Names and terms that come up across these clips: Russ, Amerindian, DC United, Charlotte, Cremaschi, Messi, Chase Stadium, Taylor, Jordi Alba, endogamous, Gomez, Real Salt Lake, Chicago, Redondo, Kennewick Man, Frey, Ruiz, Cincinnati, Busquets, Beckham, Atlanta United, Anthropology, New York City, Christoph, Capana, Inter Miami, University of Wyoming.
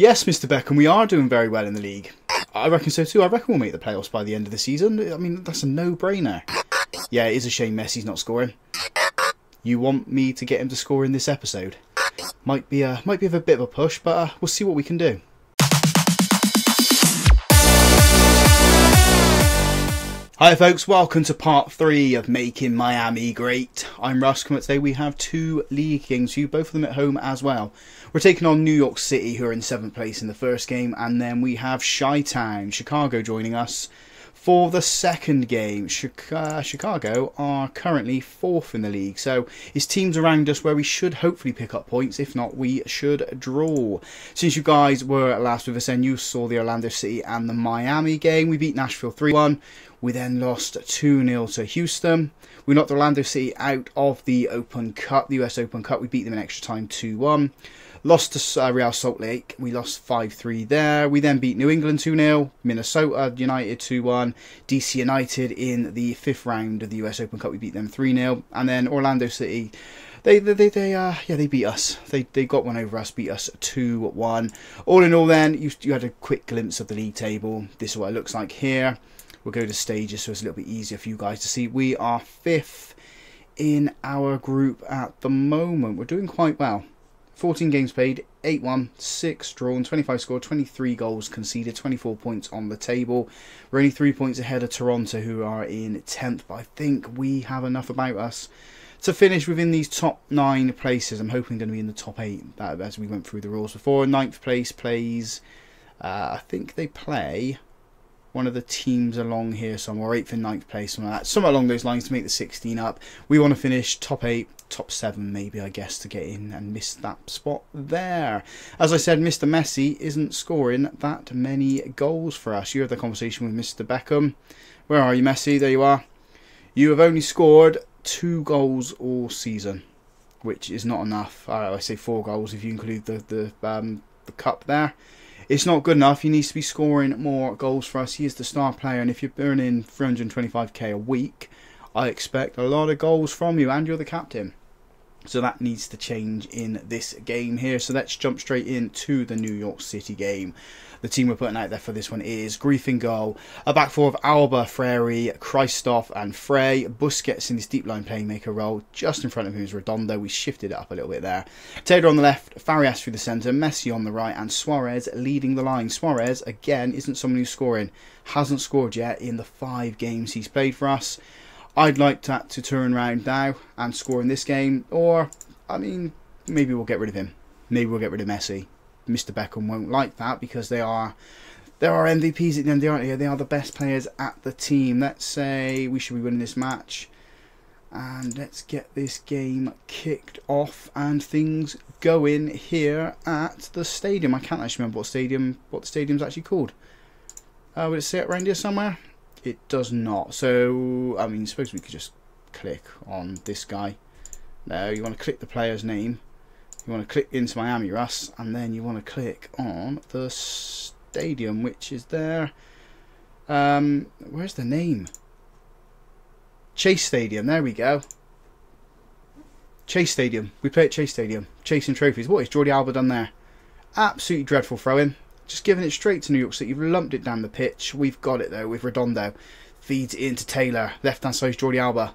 Yes, Mr. Beckham, we are doing very well in the league. I reckon so too. I reckon we'll make the playoffs by the end of the season. I mean, that's a no-brainer. Yeah, it is a shame Messi's not scoring. You want me to get him to score in this episode? Might be a bit of a push, but we'll see what we can do. Hi folks, welcome to part 3 of Making Miami Great. I'm Russ, and today we have 2 league games for you, both of them at home as well. We're taking on New York City, who are in 7th place in the first game, and then we have Chi Town, Chicago, joining us for the second game. Chicago are currently 4th in the league, so it's teams around us where we should hopefully pick up points. If not, we should draw. Since you guys were last with us and you saw the Orlando City and the Miami game, we beat Nashville 3-1. We then lost 2-0 to Houston. We knocked Orlando City out of the Open Cup, the US Open Cup. We beat them in extra time 2-1. Lost to Real Salt Lake. We lost 5-3 there. We then beat New England 2-0. Minnesota United 2-1. DC United in the 5th round of the US Open Cup. We beat them 3-0. And then Orlando City, they beat us. They got one over us, beat us 2-1. All in all then, you had a quick glimpse of the league table. This is what it looks like here. We'll go to stages so it's a little bit easier for you guys to see. We are 5th in our group at the moment. We're doing quite well. 14 games played, 8-1, 6 drawn, 25 scored, 23 goals conceded, 24 points on the table. We're only 3 points ahead of Toronto, who are in 10th, but I think we have enough about us to finish within these top 9 places. I'm hoping going to be in the top 8 as we went through the rules before. 9th place plays, I think they play one of the teams along here somewhere, 8th and 9th place, something like that. Somewhere along those lines to make the 16 up. We want to finish top 8, top 7 maybe, I guess, to get in and miss that spot there. As I said, Mr. Messi isn't scoring that many goals for us. You had the conversation with Mr. Beckham. Where are you, Messi? There you are. You have only scored 2 goals all season, which is not enough. I say 4 goals if you include the cup there. It's not good enough. He needs to be scoring more goals for us. He is the star player, and if you're earning 325k a week, I expect a lot of goals from you, and you're the captain. So that needs to change in this game here. So let's jump straight into the New York City game. The team we're putting out there for this one is Grief in goal. A back four of Alba, Freire, Christoph and Frey. Busquets in this deep line playmaker role. Just in front of him is Redondo. We shifted it up a little bit there. Taylor on the left, Farias through the centre, Messi on the right and Suarez leading the line. Suarez, again, isn't someone who's scoring. Hasn't scored yet in the 5 games he's played for us. I'd like that to turn around now and score in this game. Or, I mean, maybe we'll get rid of him. Maybe we'll get rid of Messi. Mr. Beckham won't like that because there are MVPs at the end, aren't they? They are the best players at the team. Let's say we should be winning this match. And let's get this game kicked off and things going here at the stadium. I can't actually remember what the stadium's actually called. Would it say it around here somewhere? It does not. So, I mean, suppose we could just click on this guy. No, you want to click the player's name. You want to click into Miami, Russ, and then you want to click on the stadium, which is there. Where's the name? Chase Stadium. There we go. Chase Stadium. We play at Chase Stadium. Chasing trophies. What is Jordi Alba done there? Absolutely dreadful throw-in. Just giving it straight to New York City. You've lumped it down the pitch. We've got it, though, with Redondo. Feeds it into Taylor. Left-hand side is Jordi Alba.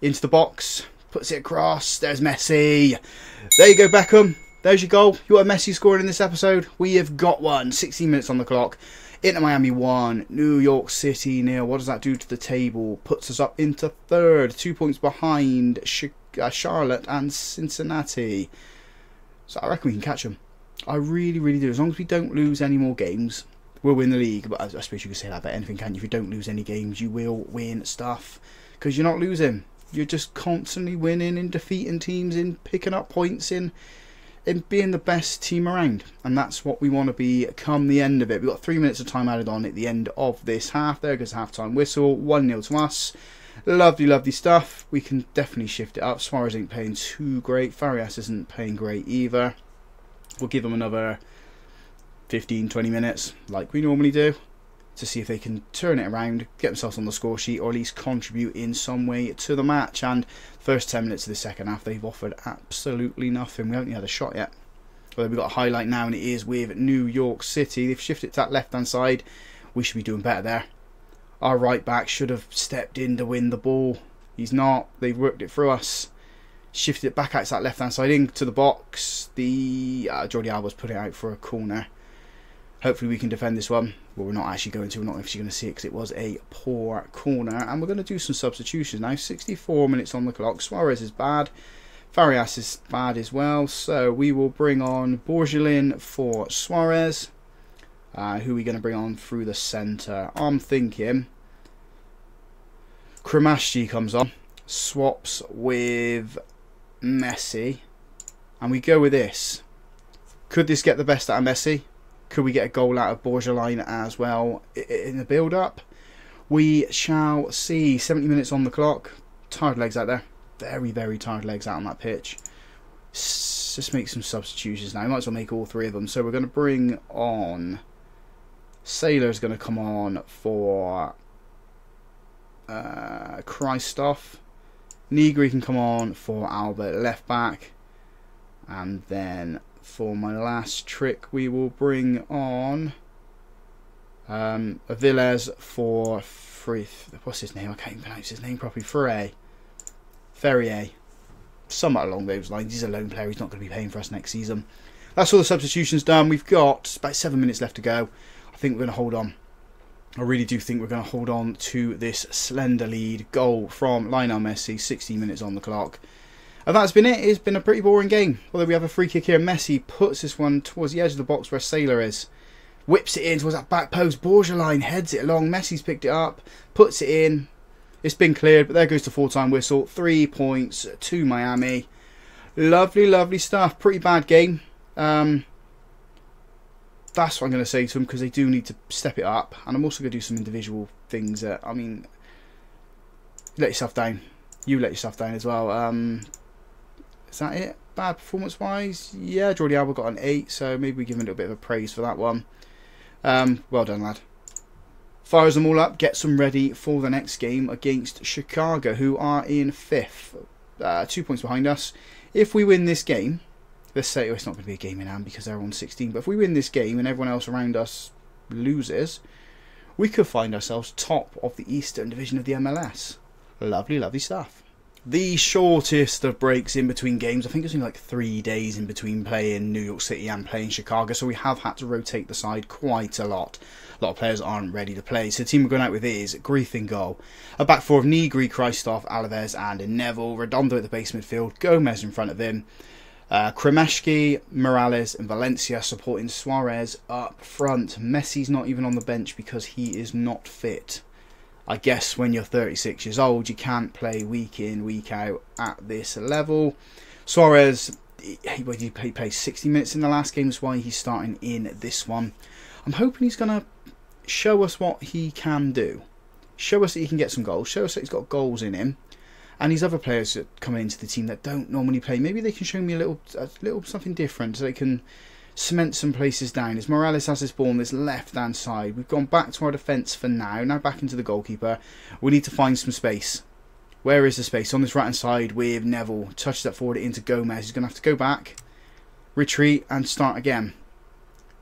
Into the box. Puts it across. There's Messi. There you go, Beckham. There's your goal. You want Messi scoring in this episode? We have got one. 16 minutes on the clock. Inter Miami 1. New York City 0. What does that do to the table? Puts us up into 3rd. 2 points behind Charlotte and Cincinnati. So I reckon we can catch them. I really, really do. As long as we don't lose any more games, we'll win the league. But I suppose you could say that about anything, can you? If you don't lose any games, you will win stuff. Because you're not losing. You're just constantly winning and defeating teams and picking up points in being the best team around. And that's what we want to be come the end of it. We've got 3 minutes of time added on at the end of this half. There goes the half-time whistle. 1-0 to us. Lovely, lovely stuff. We can definitely shift it up. Suarez ain't playing too great. Farias isn't playing great either. We'll give them another 15-20 minutes, like we normally do, to see if they can turn it around, get themselves on the score sheet, or at least contribute in some way to the match. And the first 10 minutes of the second half, they've offered absolutely nothing. We haven't had a shot yet. where we've got a highlight now, and it is with New York City. They've shifted to that left-hand side. We should be doing better there. Our right-back should have stepped in to win the ball. He's not. They've worked it through us. Shifted it back out to that left-hand side into the box. The Jordi Alba's put it out for a corner. Hopefully we can defend this one. Well, we're not actually going to. We're not actually going to see it because it was a poor corner. And we're going to do some substitutions now. 64 minutes on the clock. Suarez is bad. Farias is bad as well. So we will bring on Borjolin for Suarez. Who are we going to bring on through the centre? I'm thinking Cremaschi comes on. Swaps with Messi. And we go with this. Could this get the best out of Messi? Could we get a goal out of Borjolin as well in the build-up? We shall see. 70 minutes on the clock. Tired legs out there. Very, very tired legs out on that pitch. Just make some substitutions now. Might as well make all three of them. So we're going to bring on... Sailor's going to come on for Christoph. Negri can come on for Albert left-back. And then... for my last trick, we will bring on Aviles for Frey. What's his name? I can't even pronounce his name properly. Ferrier. Somewhat along those lines. He's a lone player. He's not going to be paying for us next season. That's all the substitutions done. We've got about 7 minutes left to go. I think we're going to hold on. I really do think we're going to hold on to this slender lead. Goal from Lionel Messi. 16 minutes on the clock. And that's been it. It's been a pretty boring game. Although we have a free kick here. Messi puts this one towards the edge of the box where Sailor is. Whips it in towards that back post. Borjolin heads it along. Messi's picked it up. Puts it in. It's been cleared. But there goes the full-time whistle. 3 points to Miami. Lovely, lovely stuff. Pretty bad game. That's what I'm going to say to them, because they do need to step it up. And I'm also going to do some individual things. I mean, let yourself down. You let yourself down as well. Is that it? Bad performance-wise? Yeah, Jordi Alba got an 8, so maybe we give him a little bit of a praise for that one. Well done, lad. Fires them all up, gets them ready for the next game against Chicago, who are in 5th. 2 points behind us. If we win this game, let's say, oh, it's not going to be a game in hand because they're on 16, but if we win this game and everyone else around us loses, we could find ourselves top of the Eastern Division of the MLS. Lovely, lovely stuff. The shortest of breaks in between games. I think it's been like 3 days in between playing New York City and playing Chicago, so we have had to rotate the side quite a lot. A lot of players aren't ready to play, so the team we're going out with is Grief in goal. A back four of Negri, Christoph, Alaves and Neville. Redondo at the base midfield, Gomez in front of him. Cremaschi, Morales and Valencia supporting Suarez up front. Messi's not even on the bench because he is not fit. I guess when you're 36 years old, you can't play week in, week out at this level. Suarez, he played 60 minutes in the last game. That's why he's starting in this one. I'm hoping he's going to show us what he can do. Show us that he can get some goals. Show us that he's got goals in him. And these other players that come into the team that don't normally play, maybe they can show me a little something different so they can cement some places down. As Morales has this ball on this left-hand side, we've gone back to our defence for now. Now back into the goalkeeper. We need to find some space. Where is the space? On this right-hand side with Neville. Touches that forward into Gomez. He's going to have to go back, retreat, and start again.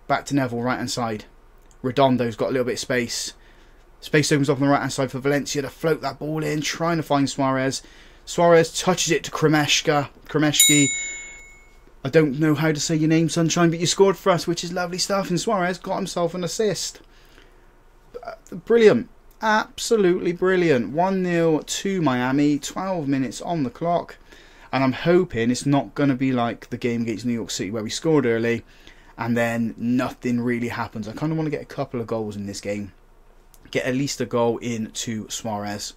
Back to Neville, right-hand side. Redondo's got a little bit of space. Space opens up on the right-hand side for Valencia to float that ball in, trying to find Suarez. Suarez touches it to Cremaschi. I don't know how to say your name, Sunshine, but you scored for us, which is lovely stuff. And Suarez got himself an assist. Brilliant. Absolutely brilliant. 1-0 to Miami. 12 minutes on the clock. And I'm hoping it's not going to be like the game against New York City where we scored early and then nothing really happens. I kind of want to get a couple of goals in this game. Get at least a goal in to Suarez.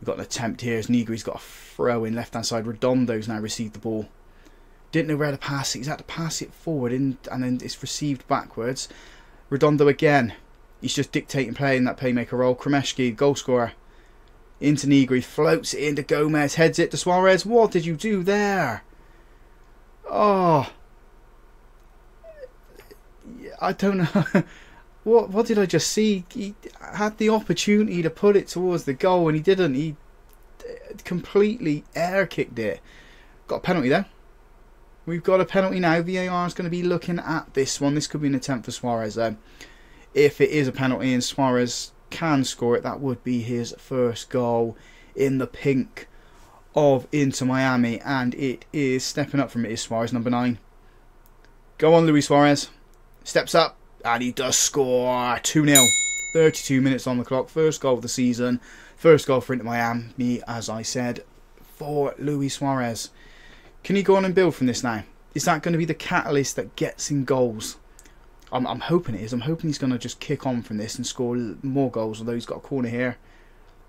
We've got an attempt here as Negri's got a throw in left-hand side. Redondo's now received the ball. Didn't know where to pass it. He's had to pass it forward and then it's received backwards. Redondo again. He's just dictating play in that playmaker role. Cremaschi, goal scorer. Into Negri. Floats it into Gomez. Heads it to Suarez. What did you do there? Oh. I don't know. What did I just see? He had the opportunity to put it towards the goal and he didn't. He completely air kicked it. Got a penalty there. We've got a penalty now. VAR is going to be looking at this one. This could be an attempt for Suarez, though. If it is a penalty and Suarez can score it, that would be his first goal in the pink of Inter Miami. And it is stepping up from it is Suarez, number 9. Go on, Luis Suarez. Steps up, and he does score. 2-0. 32 minutes on the clock. First goal of the season. First goal for Inter Miami, as I said, for Luis Suarez. Can he go on and build from this now? Is that going to be the catalyst that gets him goals? I'm hoping it is. I'm hoping he's going to just kick on from this and score more goals, although he's got a corner here.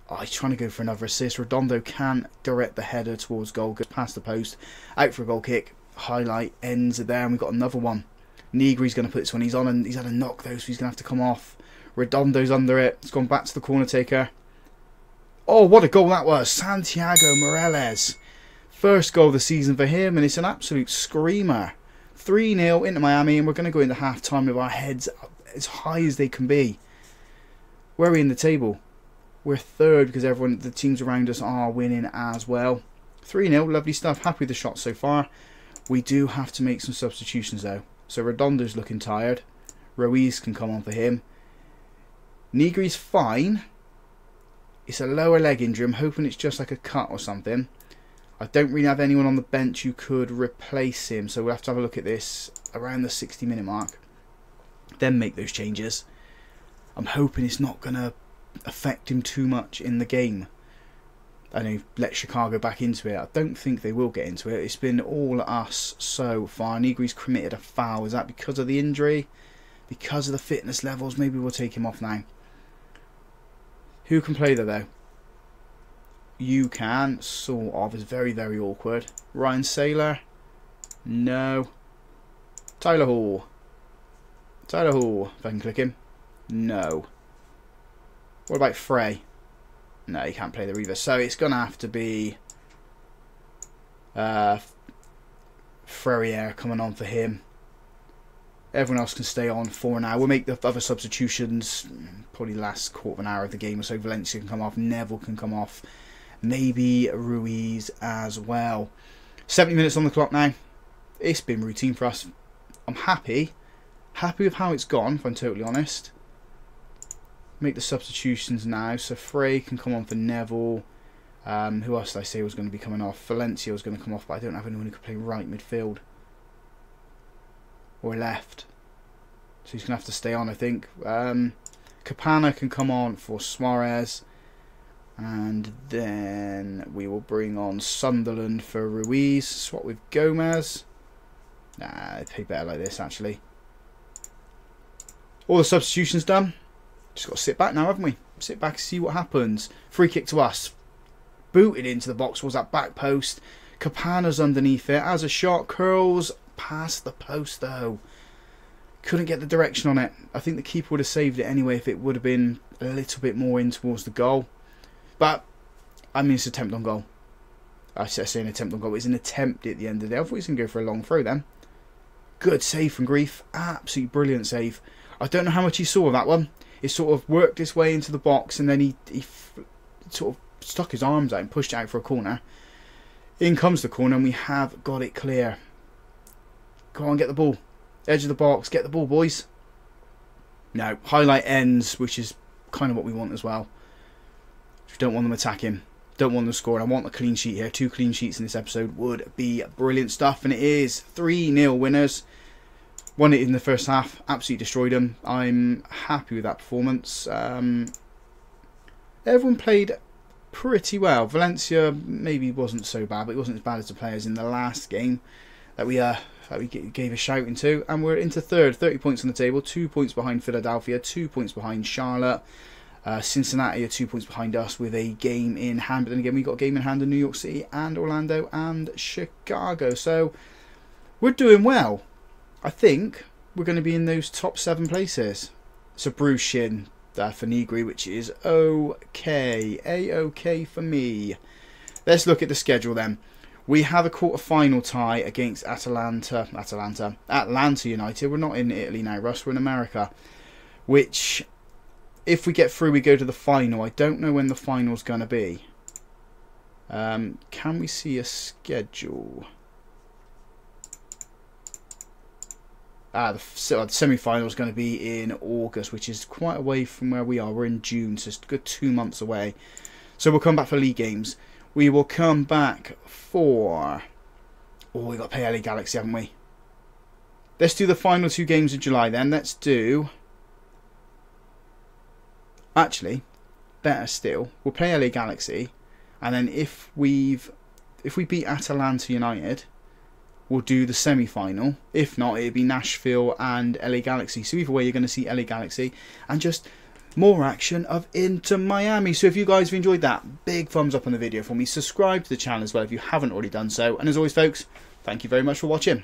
Oh, he's trying to go for another assist. Redondo can direct the header towards goal. Goes past the post. Out for a goal kick. Highlight ends it there, and we've got another one. Negri's going to put this one. He's on, and he's had a knock, though, so he's going to have to come off. Redondo's under it. It's gone back to the corner taker. Oh, what a goal that was. Santiago Morales. First goal of the season for him, and it's an absolute screamer. 3-0 into Miami, and we're going to go into half-time with our heads as high as they can be. Where are we in the table? We're third because everyone, the teams around us are winning as well. 3-0, lovely stuff. Happy with the shots so far. We do have to make some substitutions, though. So Redondo's looking tired. Ruiz can come on for him. Negri's fine. It's a lower leg injury. I'm hoping it's just like a cut or something. I don't really have anyone on the bench who could replace him, so we'll have to have a look at this around the 60-minute mark. Then make those changes. I'm hoping it's not going to affect him too much in the game. I know, let Chicago back into it. I don't think they will get into it. It's been all us so far. Negri's committed a foul. Is that because of the injury? Because of the fitness levels? Maybe we'll take him off now. Who can play there, though? You can, sort of. It's very, very awkward. Ryan Sailor? No. Tyler Hall. Tyler Hall, if I can click him. No. What about Frey? No, he can't play there either. So it's going to have to be Freire coming on for him. Everyone else can stay on for now. We'll make the other substitutions probably last quarter of an hour of the game or so. Valencia can come off. Neville can come off. Maybe Ruiz as well. 70 minutes on the clock now. It's been routine for us. I'm happy. Happy with how it's gone, if I'm totally honest. Make the substitutions now. So Frey can come on for Neville. Who else did I say was going to be coming off? Valencia was going to come off, but I don't have anyone who could play right midfield or left. So he's going to have to stay on, I think. Capana can come on for Suarez. And then we will bring on Sunderland for Ruiz. Swap with Gomez. Nah, it'd be better like this, actually. All the substitutions done. Just got to sit back now, haven't we? Sit back and see what happens. Free kick to us. Booted into the box. Was that back post? Capana's underneath it. As a shot, curls past the post, though. Couldn't get the direction on it. I think the keeper would have saved it anyway if it would have been a little bit more in towards the goal. But, I mean, it's an attempt on goal. I say an attempt on goal. It's an attempt at the end of the day. I thought he was going to go for a long throw then. Good save from Grief. Absolutely brilliant save. I don't know how much he saw of that one. It sort of worked his way into the box and then he sort of stuck his arms out and pushed it out for a corner. In comes the corner and we have got it clear. Go on, get the ball. Edge of the box. Get the ball, boys. No, highlight ends, which is kind of what we want as well. We don't want them attacking. Don't want them scoring. I want a clean sheet here. 2 clean sheets in this episode would be brilliant stuff. And it is 3-0 winners. Won it in the first half. Absolutely destroyed them. I'm happy with that performance. Everyone played pretty well. Valencia maybe wasn't so bad, but it wasn't as bad as the players in the last game that we gave a shout into. And we're into third. 30 points on the table. 2 points behind Philadelphia. 2 points behind Charlotte. Cincinnati are 2 points behind us with a game in hand. But then again, we've got a game in hand in New York City and Orlando and Chicago. So we're doing well. I think we're going to be in those top 7 places. So Bruce Shin for Negri, which is okay. A-okay for me. Let's look at the schedule then. We have a quarter-final tie against Atlanta United. We're not in Italy now, Russ. We're in America. Which, if we get through, we go to the final. I don't know when the final's going to be. Can we see a schedule? The semi-final is going to be in August, which is quite away from where we are. We're in June, so it's a good 2 months away. So we'll come back for league games. We will come back for... Oh, we've got to play LA Galaxy, haven't we? Let's do the final two games of July then. Let's do... Actually, better still, we'll play LA Galaxy. And then if we beat Atlanta United... We'll do the semi-final. If not, it'll be Nashville and LA Galaxy. So either way, you're going to see LA Galaxy and just more action of Inter Miami. So if you guys have enjoyed that, big thumbs up on the video for me. Subscribe to the channel as well if you haven't already done so. And as always, folks, thank you very much for watching.